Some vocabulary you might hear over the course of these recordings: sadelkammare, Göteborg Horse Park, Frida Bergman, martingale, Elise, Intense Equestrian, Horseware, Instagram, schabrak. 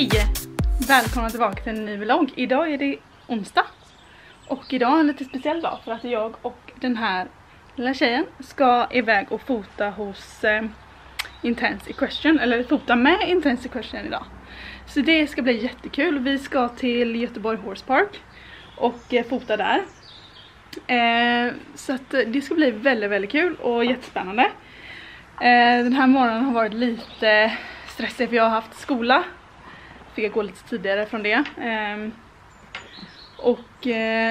Hej! Välkomna tillbaka till en ny vlogg. Idag är det onsdag. Och idag är en lite speciell dag för att jag och den här lilla tjejen ska iväg och fota hos Intense Equestrian. Eller fota med Intense Equestrian idag. Så det ska bli jättekul. Vi ska till Göteborg Horse Park och fota där. Så att det ska bli väldigt, väldigt kul och jättespännande. Den här morgonen har varit lite stressig för jag har haft skola. Fick jag gå lite tidigare från det.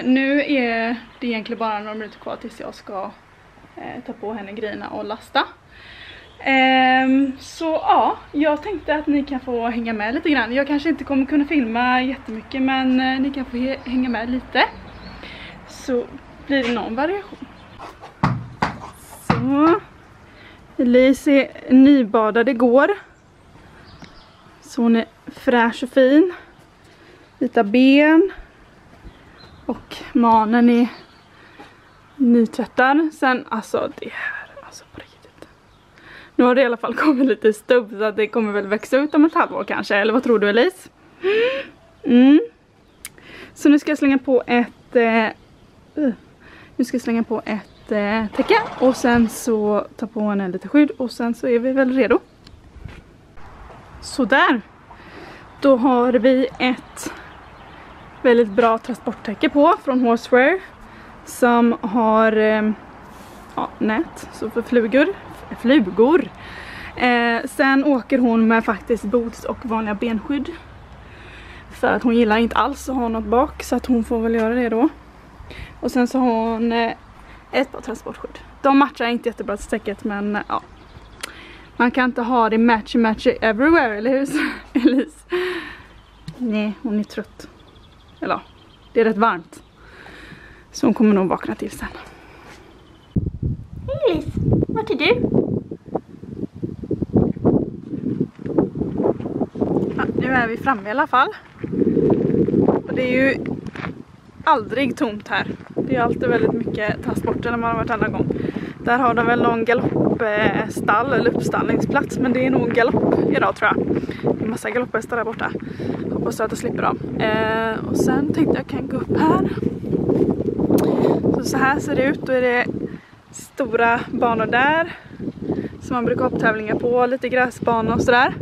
Nu är det egentligen bara några minuter kvar tills jag ska ta på henne grejerna och lasta. Så ja, jag tänkte att ni kan få hänga med lite grann. Jag kanske inte kommer kunna filma jättemycket, men ni kan få hänga med lite. Så blir det någon variation. Så. Elise är nybadad igår. Så hon är fräsch och fin. Vita ben. Och manen är nytvättad. Sen, alltså det här, alltså på riktigt. Nu har det i alla fall kommit lite stubb så att det kommer väl växa ut om ett halvår kanske. Eller vad tror du, Elise? Mm. Så nu ska jag slänga på ett... täcka och sen så ta på en lite skydd och sen så är vi väl redo. Så där. Då har vi ett väldigt bra transporttäcke på från Horseware som har nät så för flugor. Sen åker hon med faktiskt boots och vanliga benskydd för att hon gillar inte alls att ha något bak, så att hon får väl göra det då. Och sen så har hon ett par transportskydd. De matchar inte jättebra till täcket, men ja. Man kan inte ha det matchy everywhere, eller hur? Elise. Nej, hon är trött. Eller ja, det är rätt varmt. Så hon kommer nog vakna till sen. Hej Elise, vart är du? Ja, nu är vi framme i alla fall. Och det är ju aldrig tomt här. Det är alltid väldigt mycket transporter när man har varit andra gång. Där har de väl någon galoppstall eller uppstallningsplats. Men det är nog galopp idag tror jag. Det är en massa galopphästar där borta. Hoppas att jag slipper dem. Och sen tänkte jag kan gå upp här. Så här ser det ut. Då är det stora banor där. Som man brukar ha tävlingar på. Lite gräsbanor och sådär.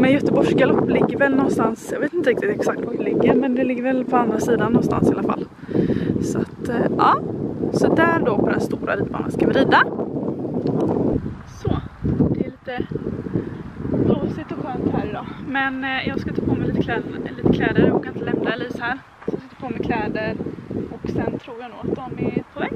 Men Göteborgs galopp ligger väl någonstans, jag vet inte riktigt exakt var det ligger, men det ligger väl på andra sidan någonstans i alla fall. Så att, ja. Så där då på den stora ridbanan ska vi rida. Så, det är lite blåsigt och skönt här idag. Men jag ska ta på mig lite kläder, jag kan inte lämna Elise här. Så jag ska ta på mig kläder och sen tror jag nog att de är på väg.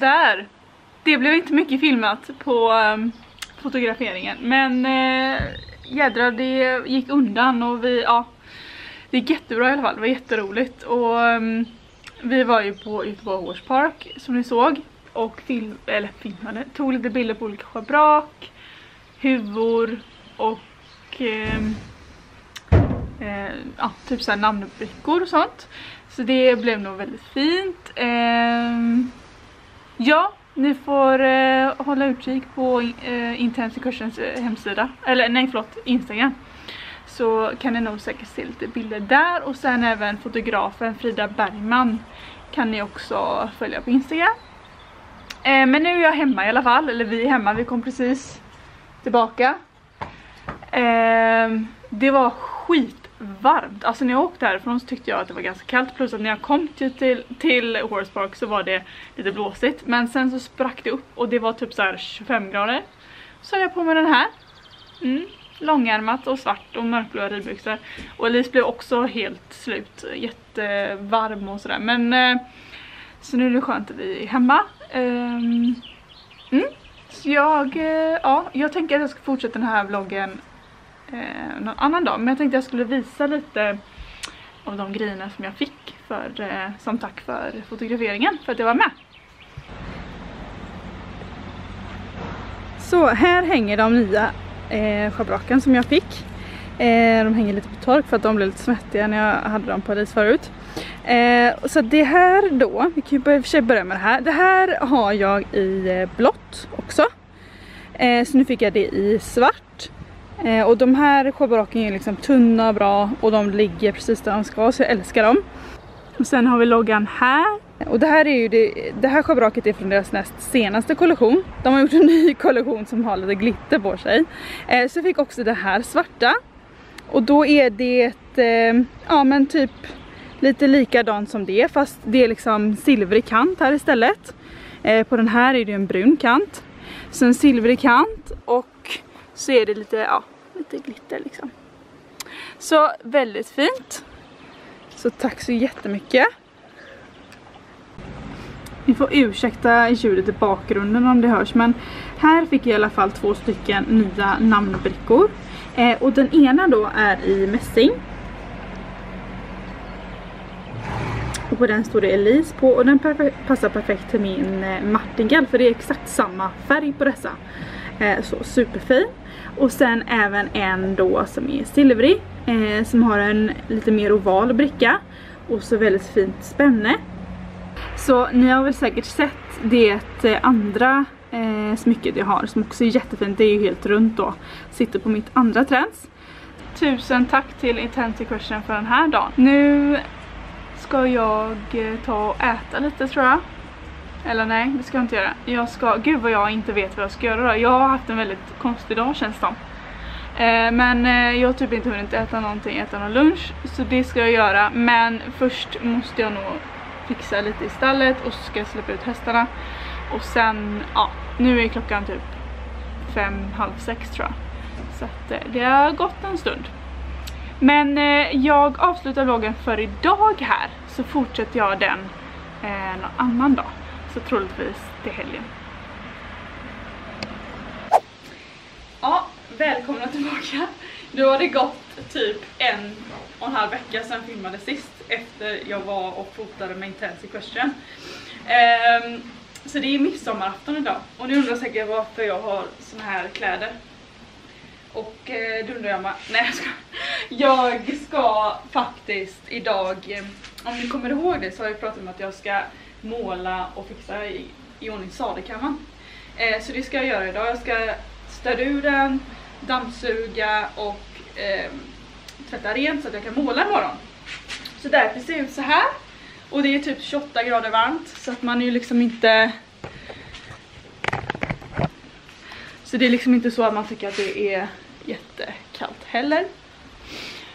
Där. Det blev inte mycket filmat på fotograferingen, men jädra det gick undan och vi, ja, det gick jättebra i alla fall, det var jätteroligt och vi var ju på Göteborg Horse Park som ni såg och filmade, tog lite bilder på olika schabrak, huvor och typ såhär namnbrickor och sånt, så det blev nog väldigt fint. Ja, ni får hålla utkik på Intense Equestrians hemsida. Eller nej, förlåt, Instagram. Så kan ni nog säkert se lite bilder där. Och sen även fotografen Frida Bergman kan ni också följa på Instagram. Men nu är jag hemma i alla fall. Eller vi är hemma, vi kom precis tillbaka. Det var skitvarmt. Alltså när jag åkte härifrån så tyckte jag att det var ganska kallt. Plus att när jag kom till Horse Park så var det lite blåsigt. Men sen så sprack det upp och det var typ så här 25 grader. Så hade jag på mig den här. Långärmat och svart och mörkblå ridbyxor. Och Elise blev också helt slut. Jättevarm och sådär. Men Så nu är det skönt att vi är hemma. Så jag tänker att jag ska fortsätta den här vloggen någon annan dag. Men jag tänkte att jag skulle visa lite av de grejerna som jag fick för, som tack för fotograferingen, för att jag var med. Så här hänger de nya schabraken som jag fick. De hänger lite på tork för att de blev lite svettiga när jag hade dem på ris förut. Så det här då, vi kan ju i och för sig börja med det här. Det här har jag i blått också. Så nu fick jag det i svart. Och de här schabraken är liksom tunna och bra och de ligger precis där de ska, så jag älskar dem. Och sen har vi loggan här. Och det här är ju det här schabraket är från deras näst senaste kollektion. De har gjort en ny kollektion som har lite glitter på sig. Så jag fick också det här svarta. Och då är det ett, ja men typ lite likadant som det, fast det är liksom silvrig kant här istället. På den här är det en brun kant. Så en silvrig kant och så är det lite, ja, lite glitter liksom. Så väldigt fint. Så tack så jättemycket. Ni får ursäkta ljudet i bakgrunden om det hörs, men här fick jag i alla fall 2 stycken nya namnbrickor. Och den ena då är i mässing. Och på den står det Elise på, och den passar perfekt till min martingale, för det är exakt samma färg på dessa. Så superfin. Och sen även en då som är silvrig, som har en lite mer oval bricka. Och så väldigt fint spänne. Så ni har väl säkert sett det andra smycket jag har som också är jättefint. Det är ju helt runt då. Sitter på mitt andra träns. Tusen tack till Intense Equestrian för den här dagen. Nu ska jag ta och äta lite tror jag. Eller nej, det ska jag inte göra. Jag ska, gud vad jag inte vet vad jag ska göra då. Jag har haft en väldigt konstig dag känns det. Men jag har typ inte hunnit äta någon lunch. Så det ska jag göra. Men först måste jag nog fixa lite i stallet och så ska jag släppa ut hästarna. Och sen, ja, nu är klockan typ 5, halv 6 tror jag. Så att det har gått en stund. Men jag avslutar vloggen för idag här. Så fortsätter jag den någon annan dag. Så troligtvis till helgen. Ja, välkomna tillbaka. Nu har det gått typ 1,5 vecka sedan jag filmade sist. Efter jag var och fotade med Intense Equestrian. Så det är midsommarafton idag. Och ni undrar säkert varför jag har såna här kläder. Och då undrar jag nej jag ska. Jag ska faktiskt idag, om ni kommer ihåg det så har jag pratat om att jag ska måla och fixa i ordning sadelkammaren. Så det ska jag göra idag. Jag ska städa ur den, dammsuga och tvätta rent så att jag kan måla imorgon. Så därför ser det ut så här. Och det är typ 28 grader varmt. Så att man är ju liksom inte... Så det är liksom inte så att man tycker att det är jättekallt heller.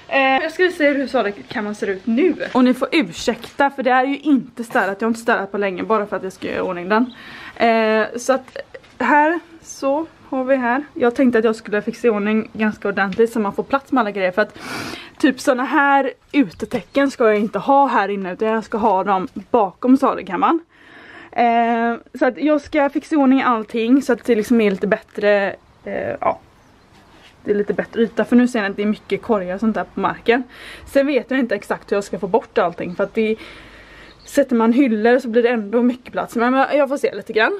Jag ska visa er hur sadelkammaren ser ut nu. Och ni får ursäkta för det är ju inte städat. Jag har inte städat på länge bara för att jag ska göra i ordning den. Så att här så har vi här. Jag tänkte att jag skulle fixa i ordning ganska ordentligt så man får plats med alla grejer. För att typ såna här utetecken ska jag inte ha här inne utan jag ska ha dem bakom sadelkammaren. Så att jag ska fixa i ordning allting så att det liksom är lite bättre, ja, det är lite bättre yta. För nu ser jag att det är mycket korgar och sånt där på marken. Sen vet jag inte exakt hur jag ska få bort allting för att det sätter man hyllor så blir det ändå mycket plats. Men jag får se lite grann.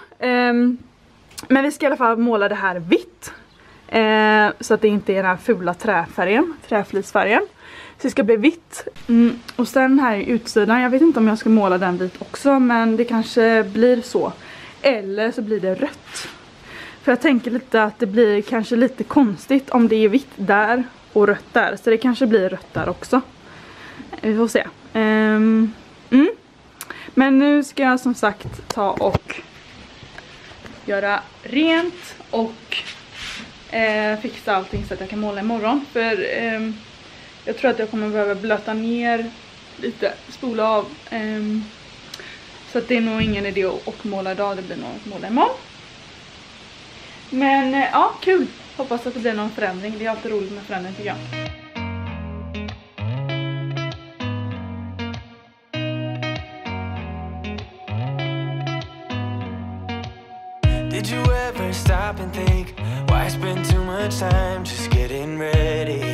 Men vi ska i alla fall måla det här vitt. Så att det inte är den här fula träflisfärgen. Så det ska bli vitt. Och sen här i utsidan, jag vet inte om jag ska måla den vit också. Men det kanske blir så. Eller så blir det rött. För jag tänker lite att det blir kanske lite konstigt om det är vitt där och rött där. Så det kanske blir rött där också. Vi får se. Men nu ska jag som sagt ta och göra rent och fixa allting så att jag kan måla imorgon. För jag tror att jag kommer behöva blöta ner lite, spola av. Så att det är nog ingen idé att måla idag, det blir nog att måla imorgon. Men ja, kul. Hoppas att det blir någon förändring, det är alltid roligt med förändring tycker jag. stop and think, why spend too much time just getting ready?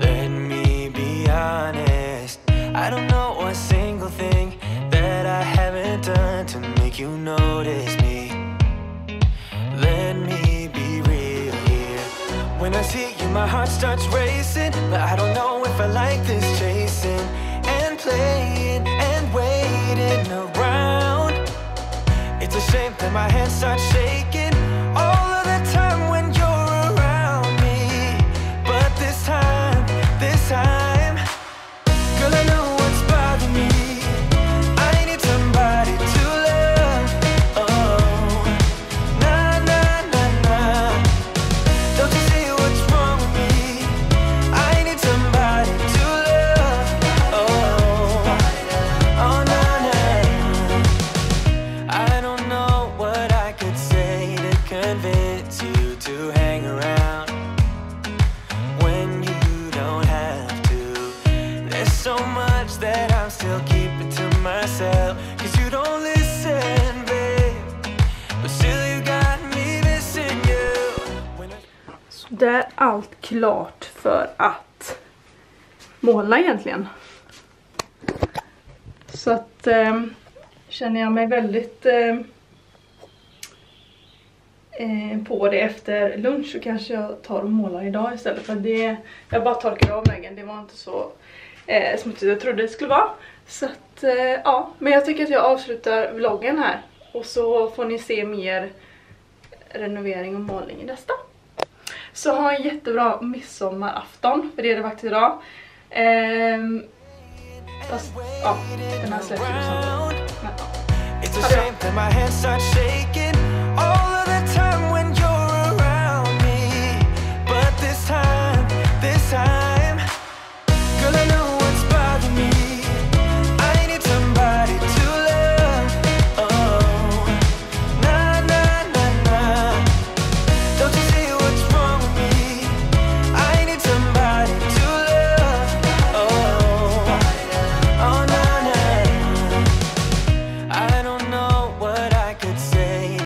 Let me be honest, I don't know a single thing that I haven't done to make you notice me. Let me be real here. When I see you, my heart starts racing, but I don't know if I like this chasing and playing and waiting around. It's a shame that my hands start shaking all of the time when you're around me. But this time, girl, I know what's bothering me. I need somebody to love. Oh, nah, nah, nah, nah. Don't you see what's wrong with me? I need somebody to love. Oh, oh, nah, nah. I don't know what I could say to convince you to hang around when you don't have to. There's so much that I'm still keeping to myself, 'cause you don't listen, babe. But still you got me missing you. When Så där är allt klart för att måla egentligen. Så att känner jag mig väldigt på det efter lunch, så kanske jag tar och målar idag istället, för det, jag bara torkade av väggen, det var inte så smutsigt jag trodde det skulle vara. Så att ja, men jag tycker att jag avslutar vloggen här, och så får ni se mer renovering och målning i nästa. Så ha en jättebra midsommarafton, för det är det faktiskt idag. Fast ja, den här släpper ju samtidigt. Men ja, ha det bra.